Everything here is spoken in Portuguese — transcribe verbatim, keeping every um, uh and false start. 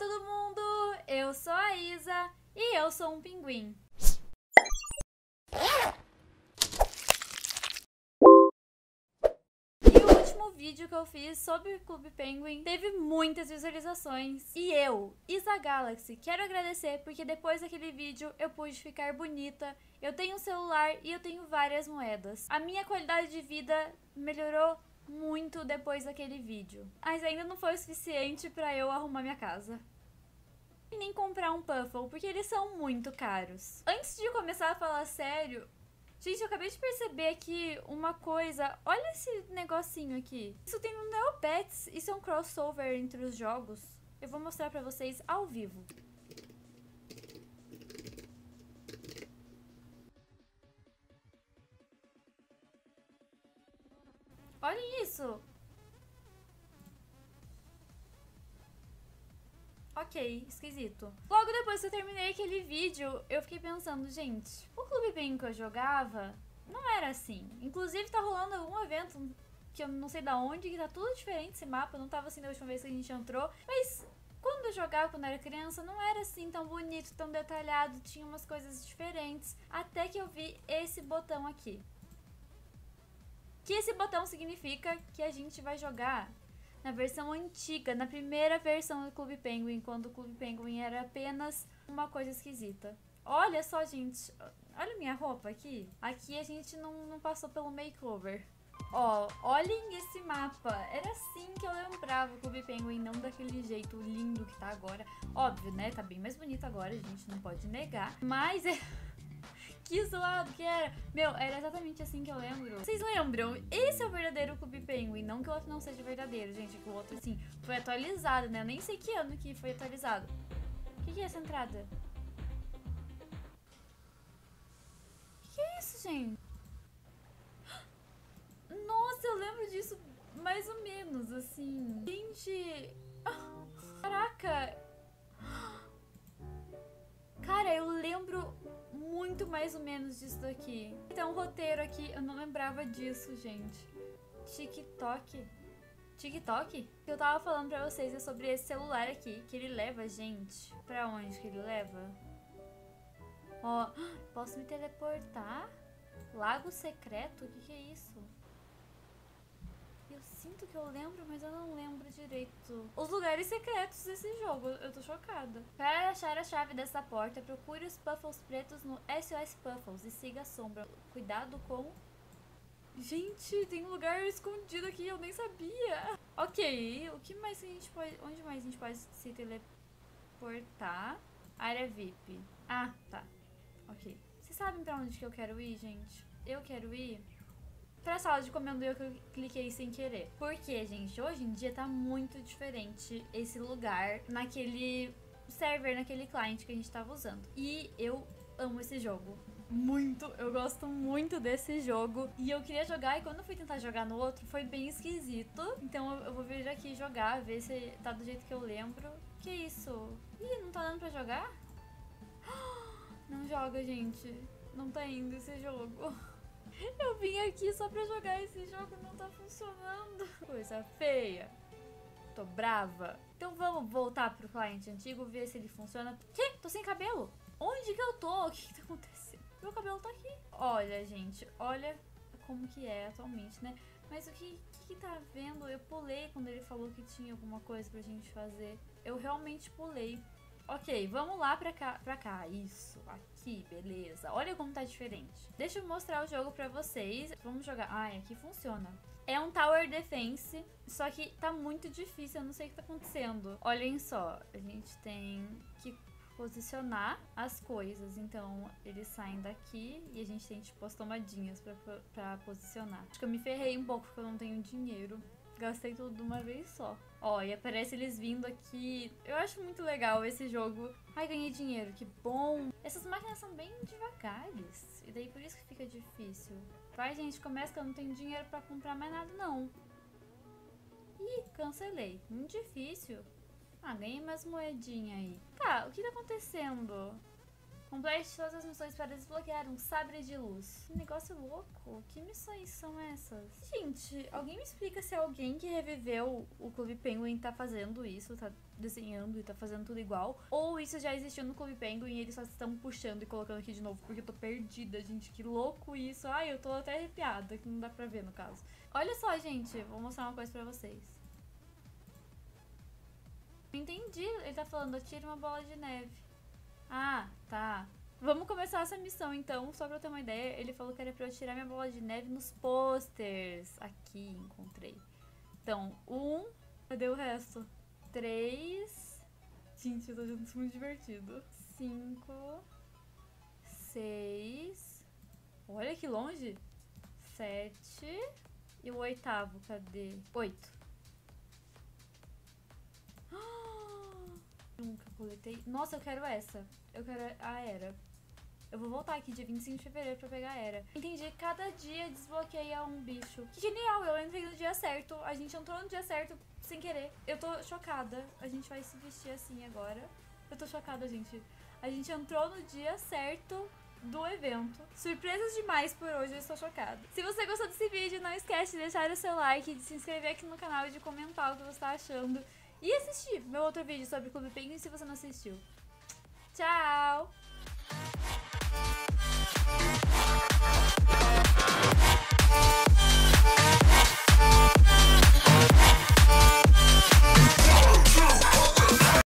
todo mundo! Eu sou a Isa e eu sou um pinguim. Vídeo que eu fiz sobre o Club Penguin teve muitas visualizações e eu, Isa Galaxy, quero agradecer porque depois daquele vídeo eu pude ficar bonita, eu tenho um celular e eu tenho várias moedas. A minha qualidade de vida melhorou muito depois daquele vídeo, mas ainda não foi o suficiente para eu arrumar minha casa. E nem comprar um Puffle, porque eles são muito caros. Antes de começar a falar sério, gente, eu acabei de perceber aqui uma coisa. Olha esse negocinho aqui. Isso tem no Neopets. Isso é um crossover entre os jogos. Eu vou mostrar pra vocês ao vivo. Olhem isso! Ok, esquisito. Logo depois que eu terminei aquele vídeo, eu fiquei pensando, gente, o Club Penguin que eu jogava não era assim. Inclusive tá rolando algum evento que eu não sei da onde, que tá tudo diferente esse mapa, não tava assim da última vez que a gente entrou. Mas quando eu jogava, quando eu era criança, não era assim tão bonito, tão detalhado, tinha umas coisas diferentes. Até que eu vi esse botão aqui. Que esse botão significa que a gente vai jogar na versão antiga, na primeira versão do Club Penguin, quando o Club Penguin era apenas uma coisa esquisita. Olha só, gente. Olha minha roupa aqui. Aqui a gente não, não passou pelo makeover. Ó, olhem esse mapa. Era assim que eu lembrava o Club Penguin, não daquele jeito lindo que tá agora. Óbvio, né? Tá bem mais bonito agora, a gente não pode negar. Mas... que zoado que era. Meu, era exatamente assim que eu lembro. Vocês lembram? Esse é o verdadeiro Club Penguin. Não que o outro não seja verdadeiro, gente. Que o outro, assim, foi atualizado, né? Eu nem sei que ano que foi atualizado. O que, que é essa entrada? O que, que é isso, gente? Nossa, eu lembro disso mais ou menos, assim. Gente... Caraca! Cara, eu lembro... muito mais ou menos disso daqui. Então o roteiro aqui, eu não lembrava disso, gente. TikTok. TikTok? O que eu tava falando pra vocês é sobre esse celular aqui, que ele leva, gente. Pra onde que ele leva? Ó, posso me teleportar? Lago secreto? O que que é isso? Eu sinto que eu lembro, mas eu não lembro direito. Os lugares secretos desse jogo, eu tô chocada. Para achar a chave dessa porta, procure os Puffles pretos no S O S Puffles e siga a sombra. Cuidado com... gente, tem um lugar escondido aqui, eu nem sabia. Ok, o que mais a gente pode... onde mais a gente pode se teleportar? Área V I P. Ah, tá. Ok. Vocês sabem pra onde que eu quero ir, gente? Eu quero ir... pra sala de comendo, eu cliquei sem querer. Porque, gente, hoje em dia tá muito diferente esse lugar naquele server, naquele cliente que a gente tava usando. E eu amo esse jogo. Muito, eu gosto muito desse jogo. E eu queria jogar, e quando eu fui tentar jogar no outro, foi bem esquisito. Então eu vou vir aqui jogar, ver se tá do jeito que eu lembro. Que isso? Ih, não tá dando pra jogar? Não joga, gente. Não tá indo esse jogo. Eu vim aqui só pra jogar esse jogo, não tá funcionando. Coisa feia. Tô brava. Então vamos voltar pro cliente antigo, ver se ele funciona. Que? Tô sem cabelo? Onde que eu tô? O que que tá acontecendo? Meu cabelo tá aqui. Olha, gente, olha como que é atualmente, né? Mas o que, que que tá vendo? Eu pulei quando ele falou que tinha alguma coisa pra gente fazer. Eu realmente pulei. Ok, vamos lá pra cá, pra cá, isso, aqui, beleza. Olha como tá diferente. Deixa eu mostrar o jogo pra vocês. Vamos jogar. Ai, aqui funciona. É um Tower Defense, só que tá muito difícil, eu não sei o que tá acontecendo. Olhem só, a gente tem que posicionar as coisas. Então, eles saem daqui e a gente tem, tipo, as tomadinhas pra, pra posicionar. Acho que eu me ferrei um pouco porque eu não tenho dinheiro. Gastei tudo de uma vez só. Ó, e aparece eles vindo aqui. Eu acho muito legal esse jogo. Ai, ganhei dinheiro, que bom. Essas máquinas são bem devagares. E daí por isso que fica difícil. Vai, gente, começa que eu não tenho dinheiro pra comprar mais nada, não. Ih, cancelei. Muito difícil. Ah, ganhei mais moedinha aí. Tá, o que tá acontecendo? Complete todas as missões para desbloquear um sabre de luz. Que negócio louco. Que missões são essas? Gente, alguém me explica se alguém que reviveu o Club Penguin tá fazendo isso, tá desenhando e tá fazendo tudo igual, ou isso já existiu no Club Penguin e eles só estão puxando e colocando aqui de novo, porque eu tô perdida, gente. Que louco isso. Ai, eu tô até arrepiada, que não dá pra ver no caso. Olha só, gente. Vou mostrar uma coisa pra vocês. Entendi. Ele tá falando, atire uma bola de neve. Ah, tá. Vamos começar essa missão, então. Só pra eu ter uma ideia, ele falou que era pra eu tirar minha bola de neve nos posters. Aqui, encontrei. Então, um... Cadê o resto? Três... Gente, eu tô achando isso muito divertido. Cinco... Seis... Olha que longe! Sete... E o oitavo, cadê? Oito. Nunca coletei. Nossa, eu quero essa. Eu quero a Era. Eu vou voltar aqui dia vinte e cinco de fevereiro pra pegar a Era. Entendi. Cada dia desbloqueia um bicho. Que genial. Eu entrei no dia certo. A gente entrou no dia certo sem querer. Eu tô chocada. A gente vai se vestir assim agora. Eu tô chocada, gente. A gente entrou no dia certo do evento. Surpresas demais por hoje, eu estou chocada. Se você gostou desse vídeo, não esquece de deixar o seu like, de se inscrever aqui no canal e de comentar o que você tá achando. E assistir meu outro vídeo sobre o Club Penguin se você não assistiu. Tchau!